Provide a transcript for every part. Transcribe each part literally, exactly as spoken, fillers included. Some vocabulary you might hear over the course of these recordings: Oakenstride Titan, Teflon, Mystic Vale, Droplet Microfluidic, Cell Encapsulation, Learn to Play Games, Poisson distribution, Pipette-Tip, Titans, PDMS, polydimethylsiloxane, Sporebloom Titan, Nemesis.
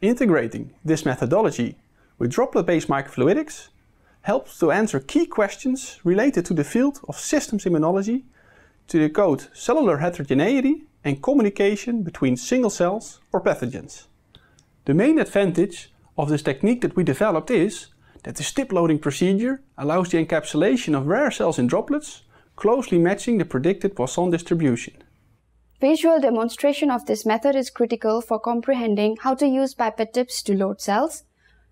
Integrating this methodology with droplet-based microfluidics helps to answer key questions related to the field of systems immunology to decode cellular heterogeneity and communication between single cells or pathogens. The main advantage of this technique that we developed is that the stip loading procedure allows the encapsulation of rare cells in droplets, closely matching the predicted Poisson distribution. Visual demonstration of this method is critical for comprehending how to use pipette tips to load cells,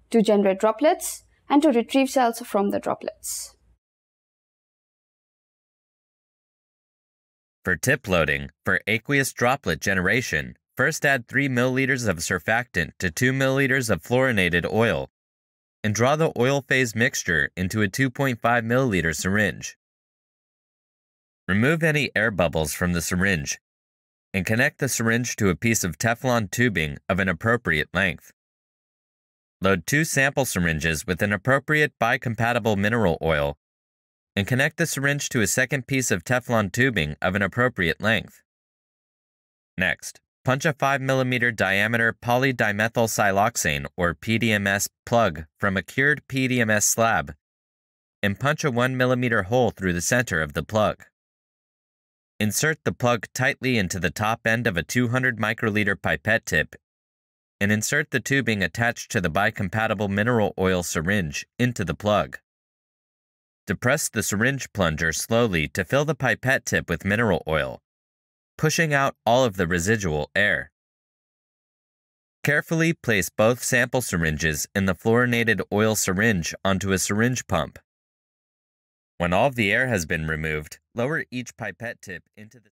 to generate droplets, and to retrieve cells from the droplets. For tip loading, for aqueous droplet generation, first add three milliliters of surfactant to two milliliters of fluorinated oil and draw the oil phase mixture into a two point five milliliter syringe. Remove any air bubbles from the syringe and connect the syringe to a piece of Teflon tubing of an appropriate length. Load two sample syringes with an appropriate biocompatible mineral oil and connect the syringe to a second piece of Teflon tubing of an appropriate length. Next, punch a five millimeter diameter polydimethylsiloxane or P D M S plug from a cured P D M S slab and punch a one millimeter hole through the center of the plug. Insert the plug tightly into the top end of a two hundred microliter pipette tip and insert the tubing attached to the biocompatible mineral oil syringe into the plug. Depress the syringe plunger slowly to fill the pipette tip with mineral oil, pushing out all of the residual air. Carefully place both sample syringes in the fluorinated oil syringe onto a syringe pump. When all of the air has been removed, lower each pipette tip into the